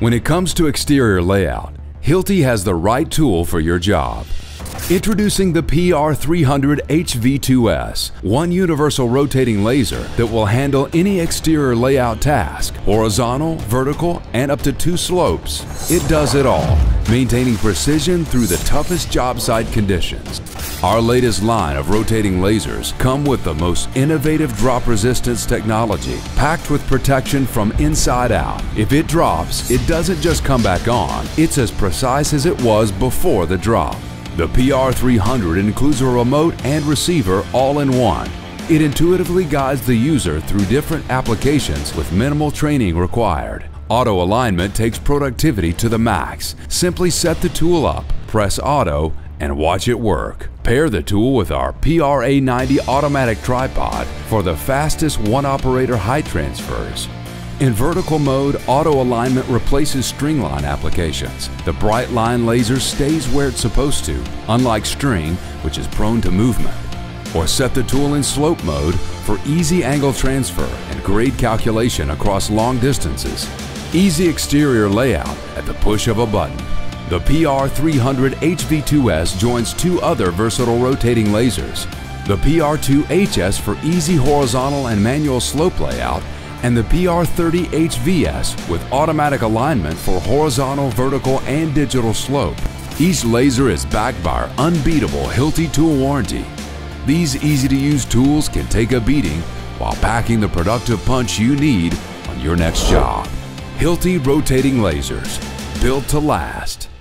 When it comes to exterior layout, Hilti has the right tool for your job. Introducing the PR300-HV2S, one universal rotating laser that will handle any exterior layout task, horizontal, vertical, and up to 2 slopes. It does it all, maintaining precision through the toughest job site conditions. Our latest line of rotating lasers come with the most innovative drop resistance technology, packed with protection from inside out. If it drops, it doesn't just come back on, it's as precise as it was before the drop. The PR300 includes a remote and receiver all in one. It intuitively guides the user through different applications with minimal training required. Auto alignment takes productivity to the max. Simply set the tool up, press auto, and watch it work. Pair the tool with our PRA90 automatic tripod for the fastest one-operator height transfers. In vertical mode, auto alignment replaces stringline applications. The bright line laser stays where it's supposed to, unlike string, which is prone to movement. Or set the tool in slope mode for easy angle transfer and grade calculation across long distances. Easy exterior layout at the push of a button. The PR300-HV2S joins 2 other versatile rotating lasers, the PR2HS for easy horizontal and manual slope layout, and the PR30HVS with automatic alignment for horizontal, vertical, and digital slope. Each laser is backed by our unbeatable Hilti tool warranty. These easy-to-use tools can take a beating while packing the productive punch you need on your next job. Hilti rotating lasers, built to last.